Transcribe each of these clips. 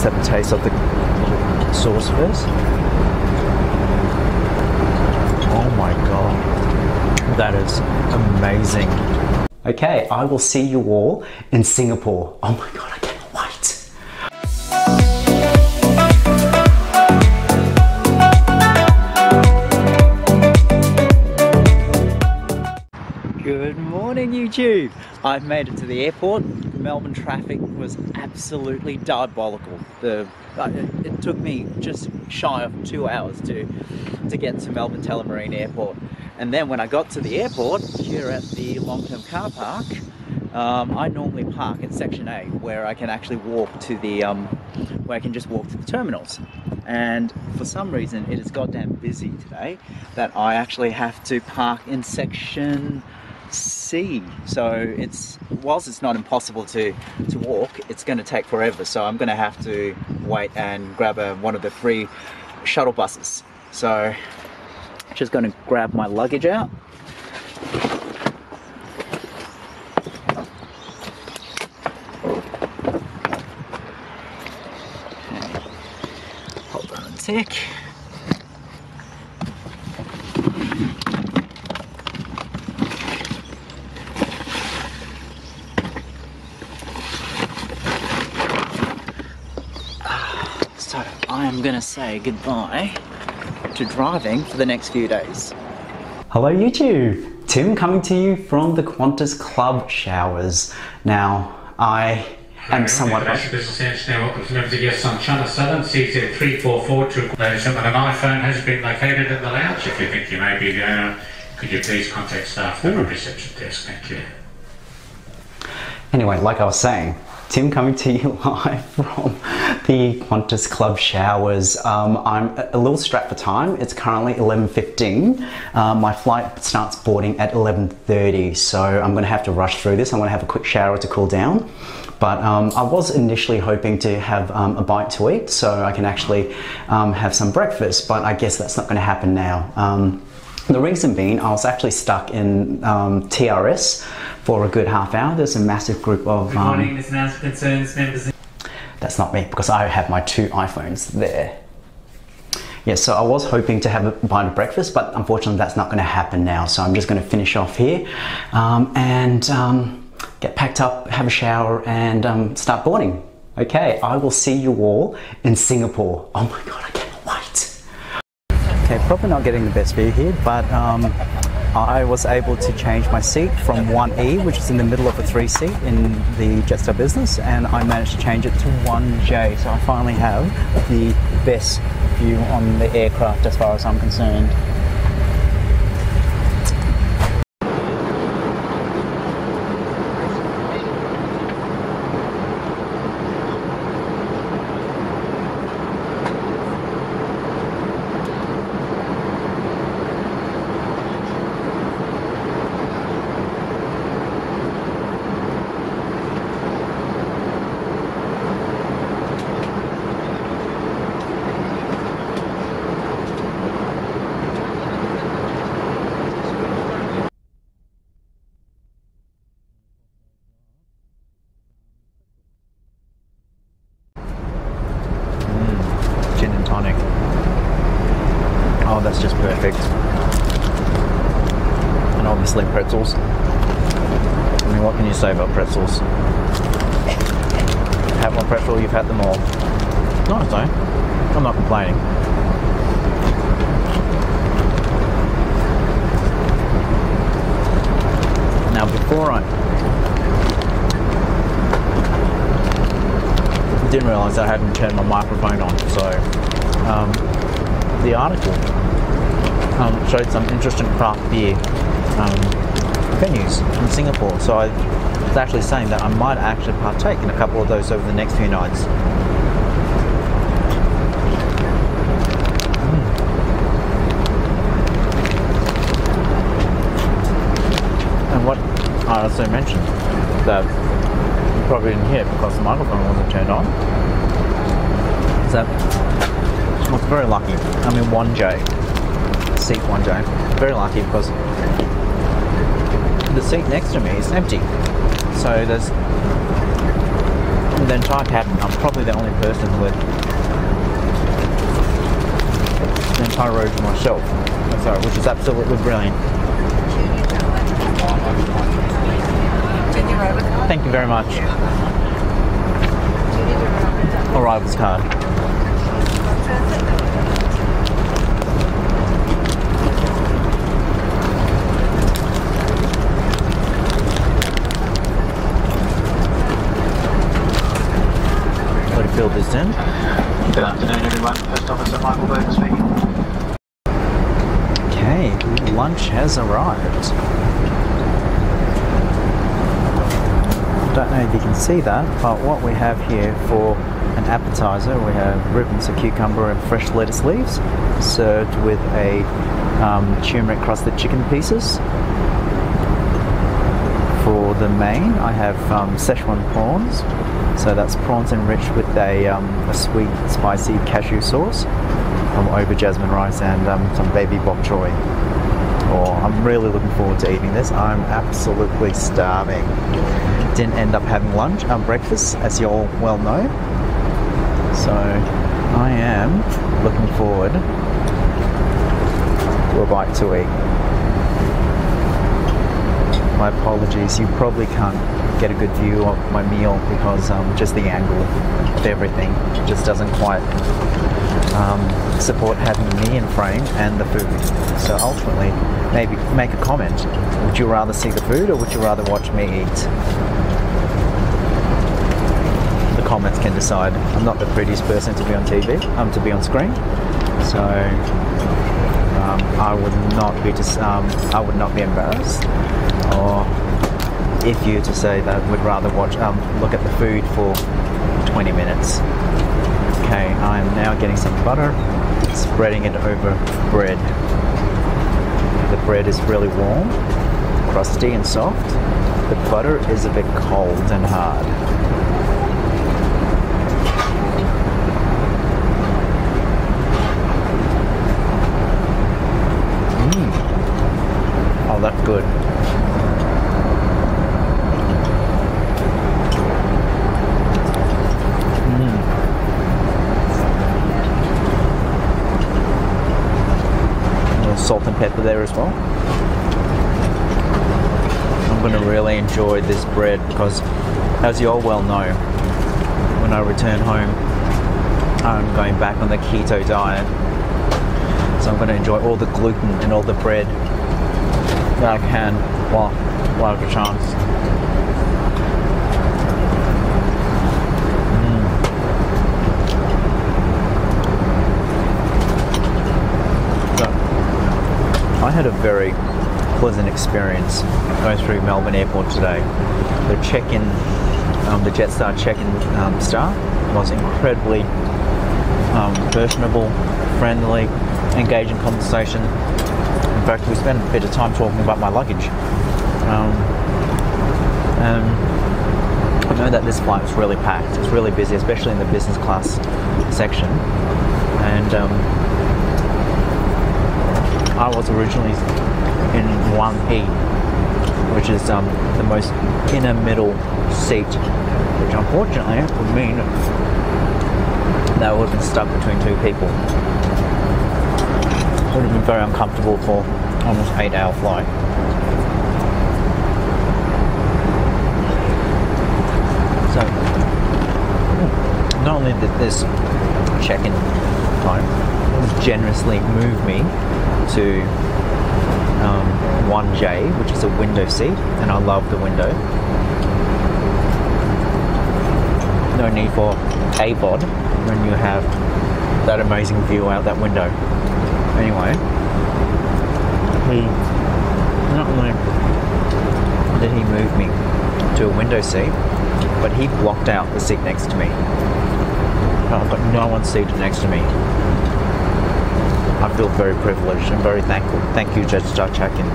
Let's have a taste of the sauce first. Oh my god, that is amazing. Okay, I will see you all in Singapore. Oh my god, I cannot wait. Good morning, YouTube. I've made it to the airport. Melbourne traffic was absolutely diabolical. It took me just shy of 2 hours to get to Melbourne Tullamarine Airport. And then when I got to the airport, here at the long-term car park, I normally park at Section A, where I can actually walk to the, where I can just walk to the terminals. And for some reason, it is goddamn busy today that I actually have to park in Section C. So it's, whilst it's not impossible to walk, it's going to take forever, so I'm going to have to wait and grab one of the free shuttle buses. So just going to grab my luggage out. Okay. Hold on a tick. I'm gonna say goodbye to driving for the next few days. Hello YouTube, Tim coming to you from the Qantas Club showers. Now I am somewhat. Business engineer, welcome to every guest on Channel 7, CZ3442. Ladies and gentlemen, an iPhone has been located in the lounge. If you think you may be the owner, could you please contact staff at the reception desk? Thank you. Anyway, like I was saying, Tim coming to you live from the Qantas Club showers. I'm a little strapped for time. It's currently 11:15. My flight starts boarding at 11:30, so I'm gonna have to rush through this. I'm gonna have a quick shower to cool down. But I was initially hoping to have a bite to eat so I can actually have some breakfast, but I guess that's not gonna happen now. The reason being, I was actually stuck in TRS for a good half hour. There's a massive group of... Good morning, this announcement concerns members... That's not me, because I have my two iPhones there. Yeah, so I was hoping to have a bite of breakfast, but unfortunately that's not going to happen now. So I'm just going to finish off here and get packed up, have a shower and start boarding. Okay, I will see you all in Singapore. Oh my god, I cannot wait. Okay, probably not getting the best view here, but I was able to change my seat from 1E, which is in the middle of a 3 seat in the Jetstar business, and I managed to change it to 1J, so I finally have the best view on the aircraft as far as I'm concerned. Oh, that's just perfect. And obviously pretzels. I mean, what can you say about pretzels? Have one pretzel, you've had them all. Nice though. I'm not complaining. Now before I didn't realise I hadn't turned my microphone on, so the article showed some interesting craft beer venues in Singapore, so I was actually saying that I might actually partake in a couple of those over the next few nights. And what I also mentioned that you probably didn't hear because the microphone wasn't turned on is that I was very lucky. I'm in 1J, seat 1J. Very lucky because the seat next to me is empty. So there's the entire cabin. I'm probably the only person with the entire road to myself. That's all right, which is absolutely brilliant. Thank you very much. Arrivals card. Got to fill this in. Good afternoon, everyone. First Officer Michael Burton speaking. Okay, lunch has arrived. I don't know if you can see that, but what we have here for an appetizer, we have ribbons of cucumber and fresh lettuce leaves, served with a turmeric crusted chicken pieces. For the main, I have Szechuan prawns, so that's prawns enriched with a sweet, spicy cashew sauce over jasmine rice and some baby bok choy. Oh, I'm really looking forward to eating this. I'm absolutely starving. Didn't end up having lunch and breakfast, as you all well know, so I am looking forward to a bite to eat. My apologies, you probably can't get a good view of my meal because just the angle of everything just doesn't quite support having me in frame and the food. So ultimately, maybe make a comment. Would you rather see the food or would you rather watch me eat? The comments can decide. I'm not the prettiest person to be on TV, to be on screen, so I would not be embarrassed. Or if you to say that would rather watch, look at the food for 20 minutes. Okay, I am now getting some butter, spreading it over bread. The bread is really warm, crusty and soft. The butter is a bit cold and hard. Oh, that's good. A little salt and pepper there as well. I'm going to really enjoy this bread because, as you all well know, when I return home, I'm going back on the keto diet. So I'm going to enjoy all the gluten and all the bread that I can while I have a chance. So, I had a very pleasant experience going through Melbourne Airport today. The check-in, the Jetstar check-in staff was incredibly personable, friendly, engaged in conversation. In fact, we spent a bit of time talking about my luggage. I know that this flight was really packed. It's really busy, especially in the business class section. And I was originally in 1E, which is the most inner middle seat, which unfortunately would mean that I would have been stuck between two people. Would have been very uncomfortable for almost an 8-hour flight. So, not only did this check-in time generously move me to 1J, which is a window seat, and I love the window. No need for AVOD when you have that amazing view out that window. Anyway, not only did he move me to a window seat, but he blocked out the seat next to me. I've got no one seated next to me. I feel very privileged and very thankful. Thank you, Jetstar check-in.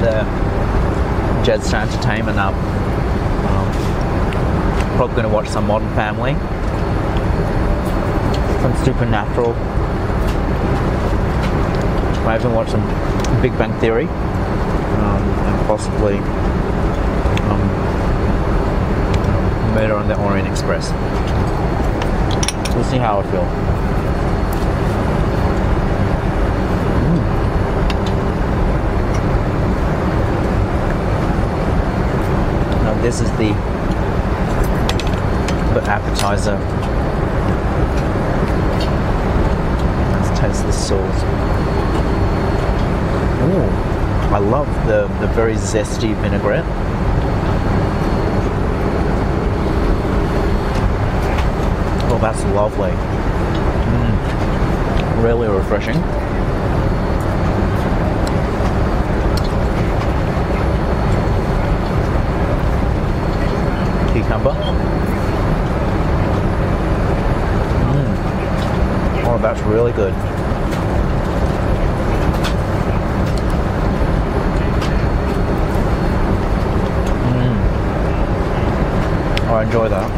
The Jetstar entertainment up. Probably going to watch some Modern Family, some Supernatural. I even watch some Big Bang Theory, and possibly Murder on the Orient Express. We'll see how I feel. Now this is the appetizer. Let's taste the sauce. Ooh, I love the very zesty vinaigrette. Oh, that's lovely. Really refreshing. Cucumber. Oh, that's really good. I enjoy that.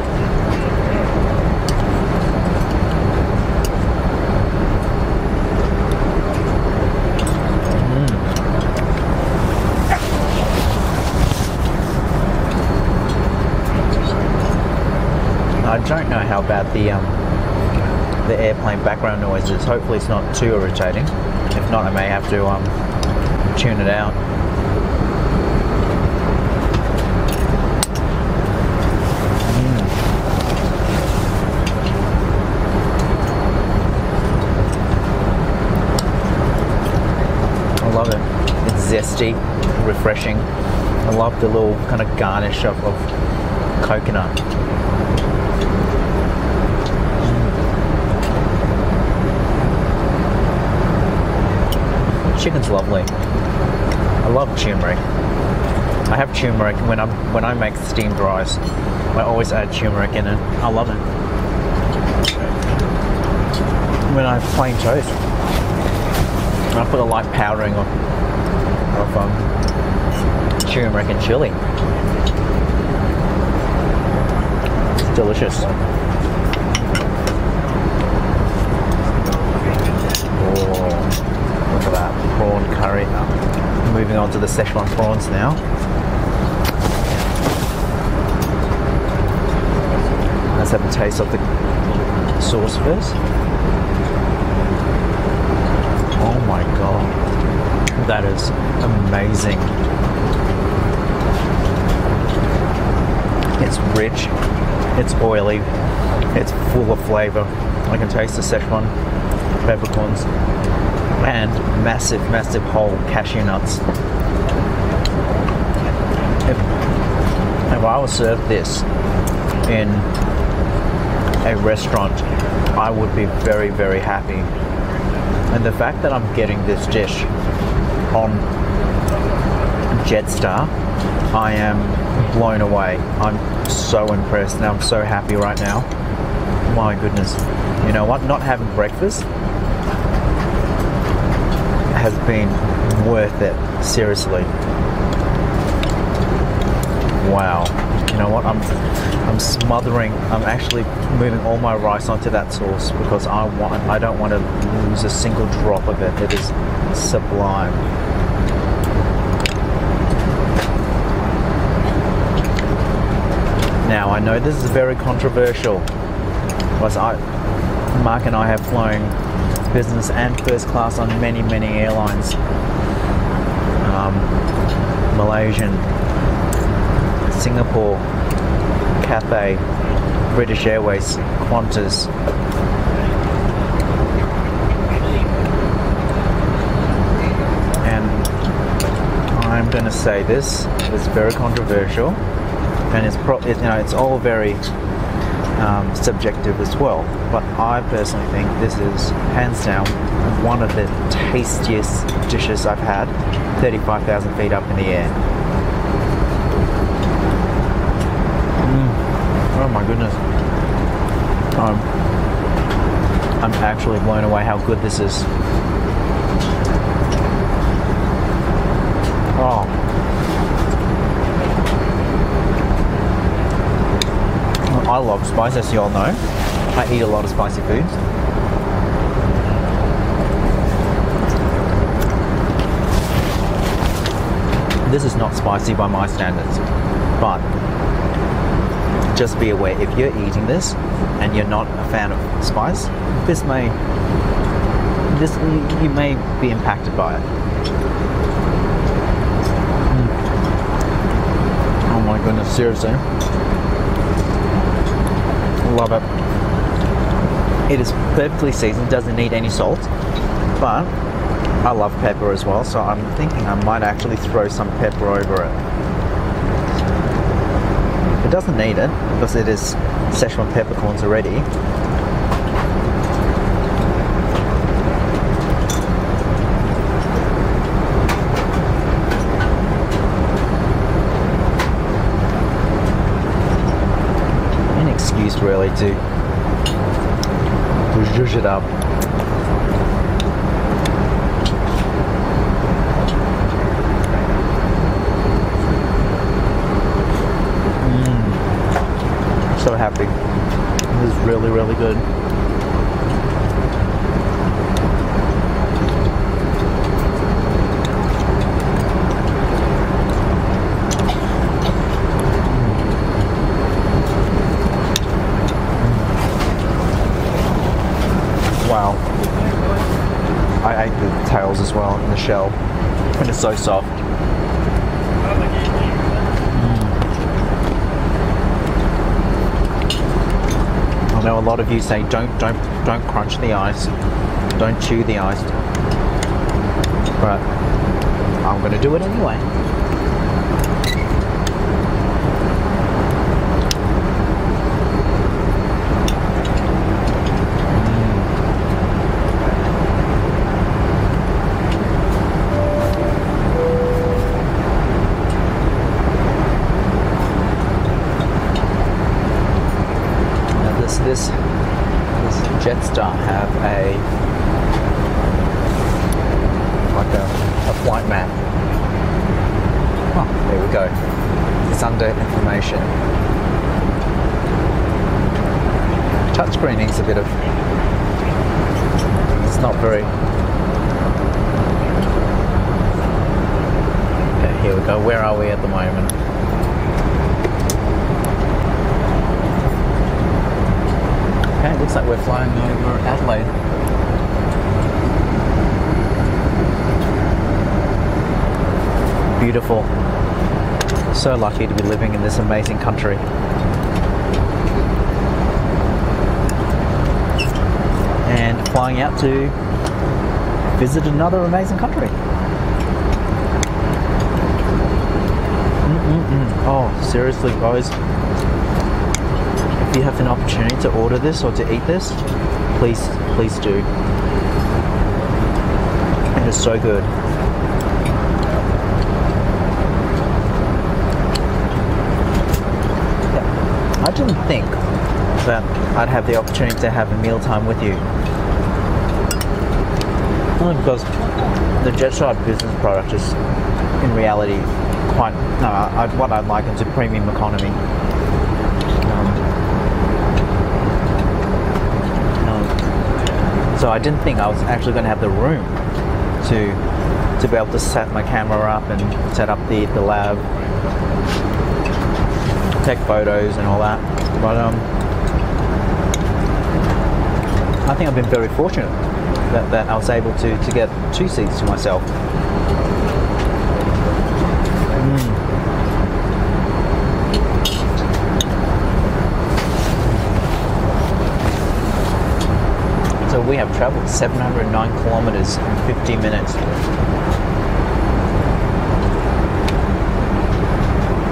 I don't know how bad the airplane background noise is. Hopefully it's not too irritating. If not, I may have to tune it out. Zesty, refreshing. I love the little kind of garnish of coconut. Chicken's lovely. I love turmeric. I have turmeric when I make steamed rice. I always add turmeric in it. I love it. When I have plain toast, I put a light powdering on. Turmeric and chili. It's delicious. Oh, look at that prawn curry. Moving on to the Szechuan prawns now. Let's have a taste of the sauce first. Oh my god. That is amazing. It's rich, it's oily, it's full of flavour. I can taste the Szechuan peppercorns and massive, massive whole cashew nuts. If I was served this in a restaurant, I would be very, very happy. And the fact that I'm getting this dish on Jetstar, I am blown away. I'm so impressed and I'm so happy right now. My goodness. You know what? Not having breakfast has been worth it. Seriously. Wow. You know what? I'm smothering. I'm actually moving all my rice onto that sauce because I don't want to lose a single drop of it. It is sublime. Now I know this is very controversial because Mark and I have flown business and first class on many, many airlines. Malaysian, Singapore, Cathay, British Airways, Qantas. I'm going to say this is very controversial, and it's all very subjective as well. But I personally think this is hands down one of the tastiest dishes I've had, 35,000 feet up in the air. Oh my goodness! I'm actually blown away how good this is. Oh, I love spice, as you all know. I eat a lot of spicy foods. This is not spicy by my standards, but just be aware, if you're eating this and you're not a fan of spice, you may be impacted by it. Oh my goodness, seriously. Love it. It is perfectly seasoned, doesn't need any salt, but I love pepper as well, so I'm thinking I might actually throw some pepper over it. It doesn't need it because it is Szechuan peppercorns already. An excuse really to zhuzh it up. So happy. It was really, really good. Wow. I ate the tails as well and the shell, and it's so soft. I know a lot of you say don't crunch the ice, don't chew the ice, but I'm gonna do it anyway. Does Jetstar have a flight map? Oh, there we go. It's under information. Touchscreen needs a bit of. It's not very. Okay, here we go. Where are we at the moment? Okay, looks like we're flying over Adelaide. Beautiful. So lucky to be living in this amazing country. And flying out to visit another amazing country. Oh, seriously, guys. If you have an opportunity to order this or to eat this, please do. It is so good. Yeah. I didn't think that I'd have the opportunity to have a mealtime with you. Only because the Jetstar business product is, in reality, quite what I'd liken to premium economy. So I didn't think I was actually going to have the room to be able to set my camera up and set up the lab, take photos and all that. But I think I've been very fortunate that I was able to get 2 seats to myself. So we have traveled 709 kilometers in 50 minutes.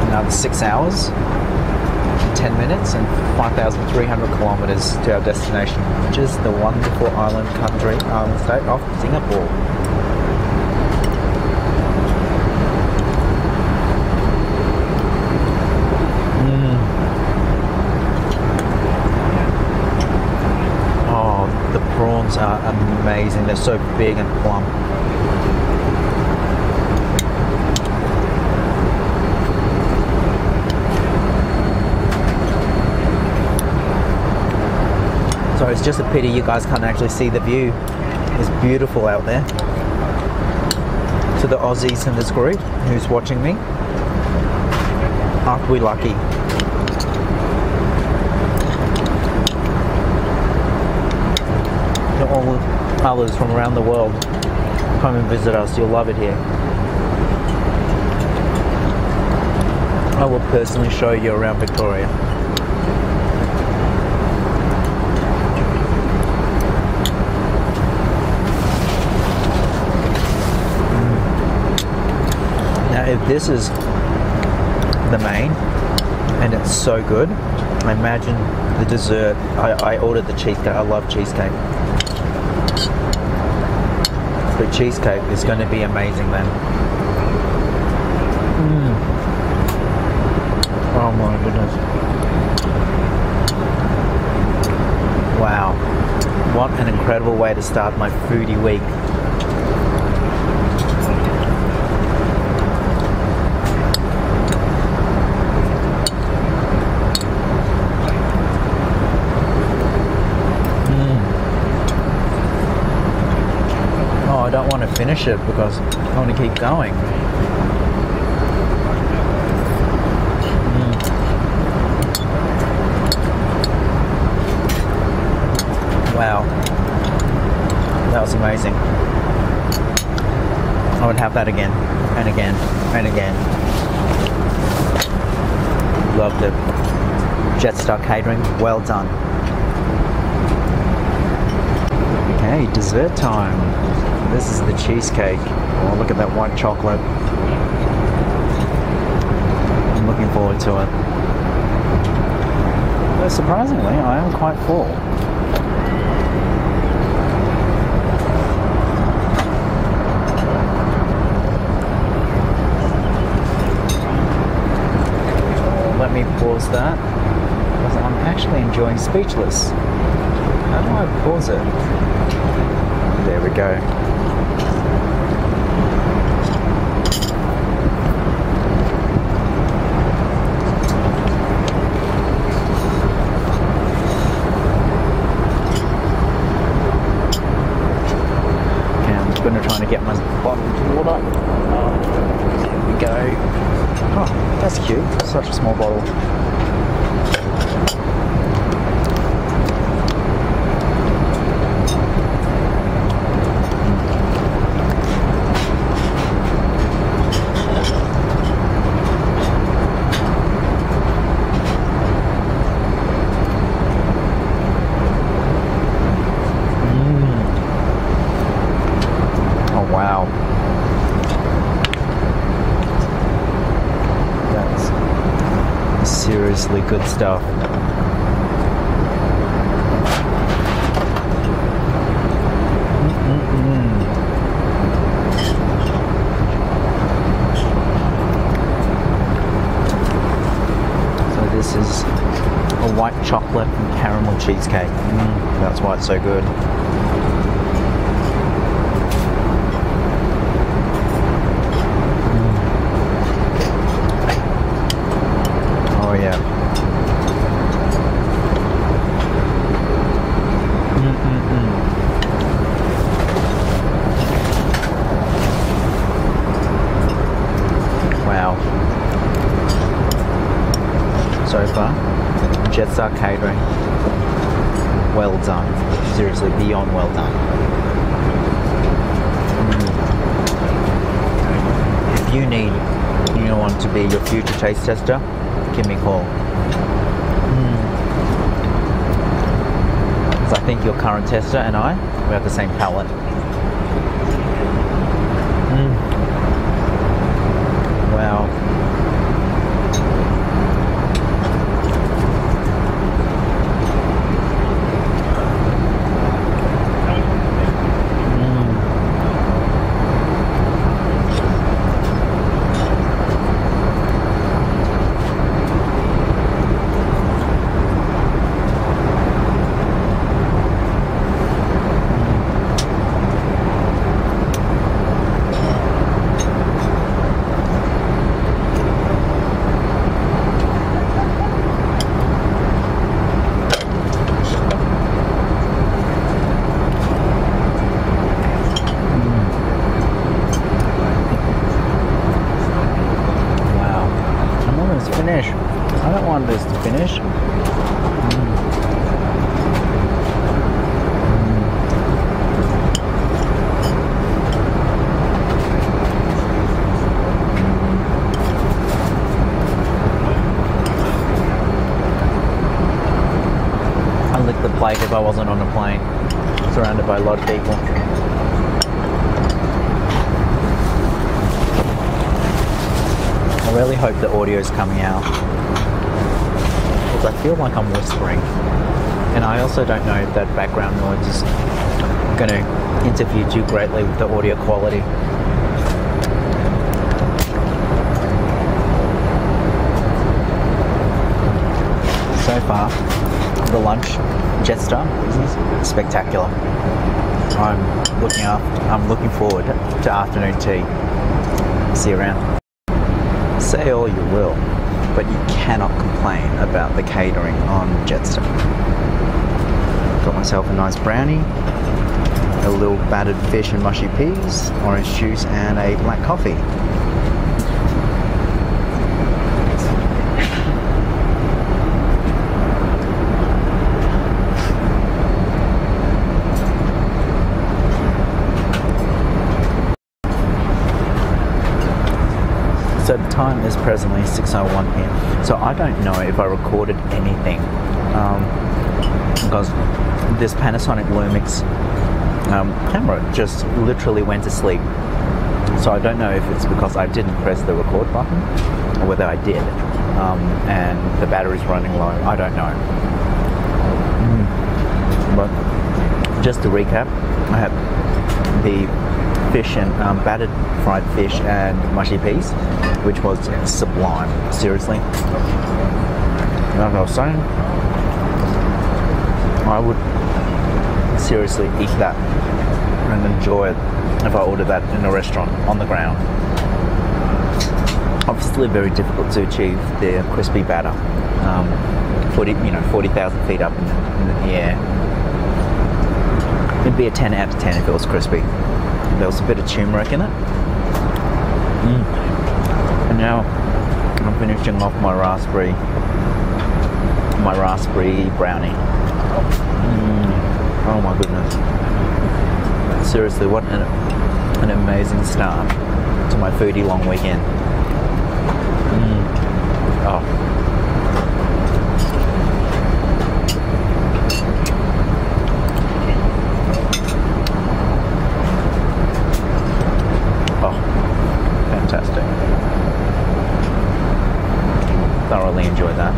Another 6 hours, 10 minutes, and 5,300 kilometers to our destination, which is the wonderful island state of Singapore. Prawns are amazing. They're so big and plump. It's just a pity you guys can't actually see the view. It's beautiful out there. To the Aussies in this group who's watching me, aren't we lucky? To all others from around the world, come and visit us, you'll love it here. I will personally show you around Victoria. Now if this is the main and it's so good, I imagine the dessert. I ordered the cheesecake. I love cheesecake. The cheesecake is going to be amazing then. Oh my goodness. Wow. What an incredible way to start my foodie week. Oh, I don't want to finish it because I want to keep going. Wow, that was amazing. I would have that again, and again, and again. Loved it. Jetstar catering, well done. Okay, dessert time. This is the cheesecake. Oh, look at that white chocolate. I'm looking forward to it. But surprisingly, I am quite full. Let me pause that because I'm actually enjoying Speechless. How do I pause it? There we go. Okay, I'm just going to try to get my bottle of water. There we go. Oh, that's cute. Such a small bottle. Oh, wow. Seriously good stuff. So this is a white chocolate and caramel cheesecake. That's why it's so good. So far, Jetstar catering, well done, seriously, beyond well done. If you need anyone to be your future taste tester, give me a call. Because I think your current tester and I, we have the same palate. Wow. just to finish. I'd lick the plate if I wasn't on a plane, surrounded by a lot of people. I really hope the audio's coming out, because I feel like I'm whispering, and I also don't know if that background noise is going to interfere too greatly with the audio quality. So far, the lunch, Jetstar, is spectacular. I'm looking forward to afternoon tea. See you around. Say all you will, but you cannot complain about the catering on Jetstar. Got myself a nice brownie, a little battered fish and mushy peas, orange juice and a black coffee. So the time is presently 6:01 p.m. So I don't know if I recorded anything because this Panasonic Lumix camera just literally went to sleep. So I don't know if it's because I didn't press the record button or whether I did and the battery's running low. I don't know. But just to recap, I had the fish and battered fried fish and mushy peas, which was sublime, seriously. You know what I was saying? I would seriously eat that and enjoy it if I ordered that in a restaurant on the ground. Obviously very difficult to achieve the crispy batter, 40,000 feet up in the air. It'd be a 10 out of 10 if it was crispy. There was a bit of turmeric in it. And now I'm finishing off my raspberry brownie. Oh my goodness. Seriously, what an amazing start to my foodie long weekend. Oh. Thoroughly enjoyed that.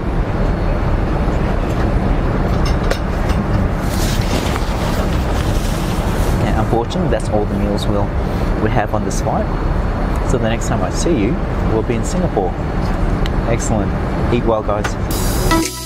And unfortunately, that's all the meals we have on this flight. So the next time I see you, we'll be in Singapore. Excellent. Eat well, guys.